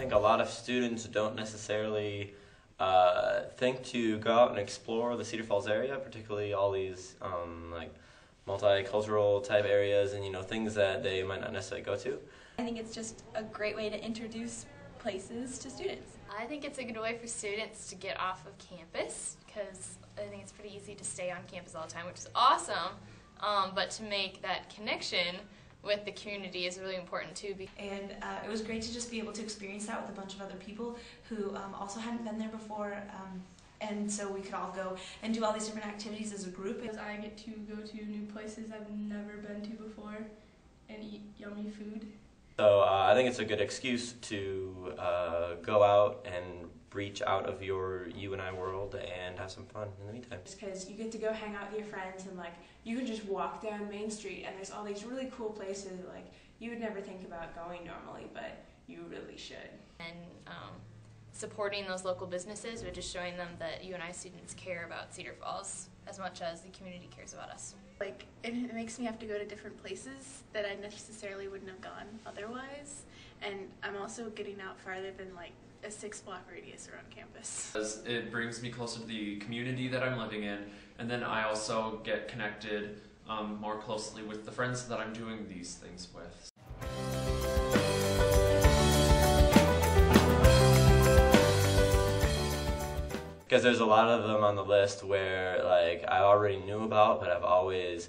think a lot of students don't necessarily think to go out and explore the Cedar Falls area, particularly all these like multicultural type areas and, you know, things that they might not necessarily go to. I think it's just a great way to introduce places to students. I think it's a good way for students to get off of campus, because I think it's pretty easy to stay on campus all the time, which is awesome, but to make that connection with the community is really important too. And it was great to just be able to experience that with a bunch of other people who also hadn't been there before, and so we could all go and do all these different activities as a group. Because I get to go to new places I've never been to before and eat yummy food. So I think it's a good excuse to go out and reach out of your you and I world and have some fun in the meantime. Just because you get to go hang out with your friends and like you can just walk down Main Street and there's all these really cool places that, like, you would never think about going normally, but you really should. And supporting those local businesses, but just showing them that U and I students care about Cedar Falls as much as the community cares about us. Like, it makes me have to go to different places that I necessarily wouldn't have gone otherwise, and I'm also getting out farther than like a 6-block radius around campus. It brings me closer to the community that I'm living in, and then I also get connected more closely with the friends that I'm doing these things with. Because there's a lot of them on the list where, like, I already knew about, but I've always,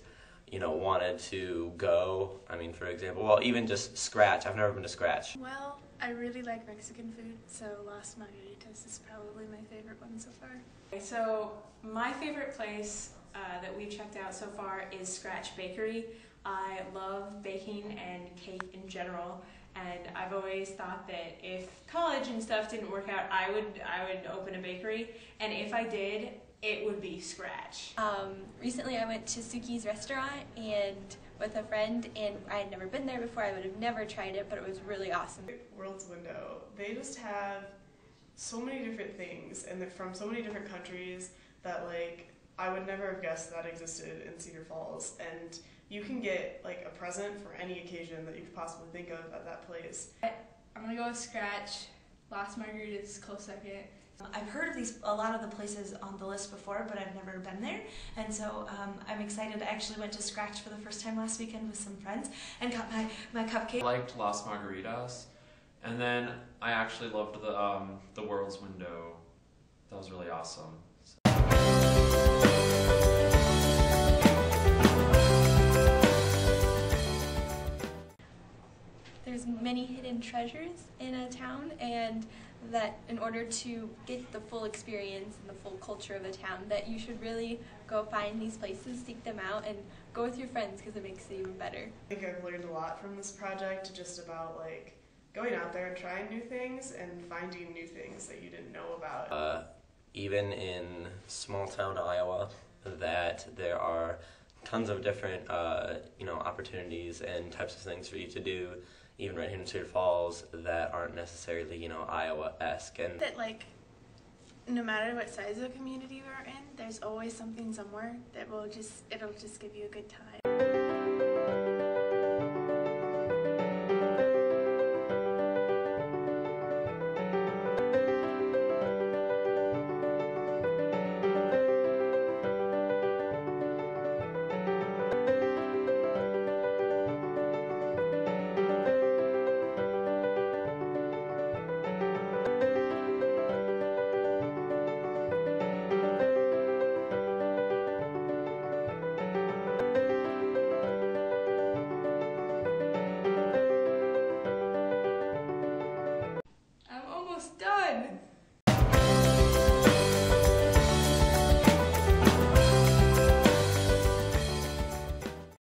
you know, wanted to go. I mean, for example, well, even just Scratch. I've never been to Scratch. Well, I really like Mexican food, so Las Margaritas is probably my favorite one so far. So my favorite place that we've checked out so far is Scratch Bakery. I love baking and cake in general. And I've always thought that if college and stuff didn't work out, I would open a bakery, and if I did, it would be Scratch. Recently I went to Suki's restaurant and with a friend, and I had never been there before. I would have never tried it, but it was really awesome. World's Window, they just have so many different things, and they're from so many different countries that, like, I would never have guessed that existed in Cedar Falls, and you can get like a present for any occasion that you could possibly think of at that place. I'm gonna go with Scratch. Las Margaritas is close second. I've heard of a lot of the places on the list before, but I've never been there, and so I'm excited. I actually went to Scratch for the first time last weekend with some friends and got my cupcake. I liked Las Margaritas, and then I actually loved the World's Window. That was really awesome. There's many hidden treasures in a town, and that in order to get the full experience and the full culture of a town, that you should really go find these places, seek them out, and go with your friends, because it makes it even better. I think I've learned a lot from this project, just about like going out there and trying new things and finding new things that you didn't know about. Even in small town Iowa, that there are tons of different you know, opportunities and types of things for you to do, even right here in Cedar Falls, that aren't necessarily, you know, Iowa-esque. And that, like, no matter what size of a community we're in, there's always something somewhere that will just, it'll just give you a good time.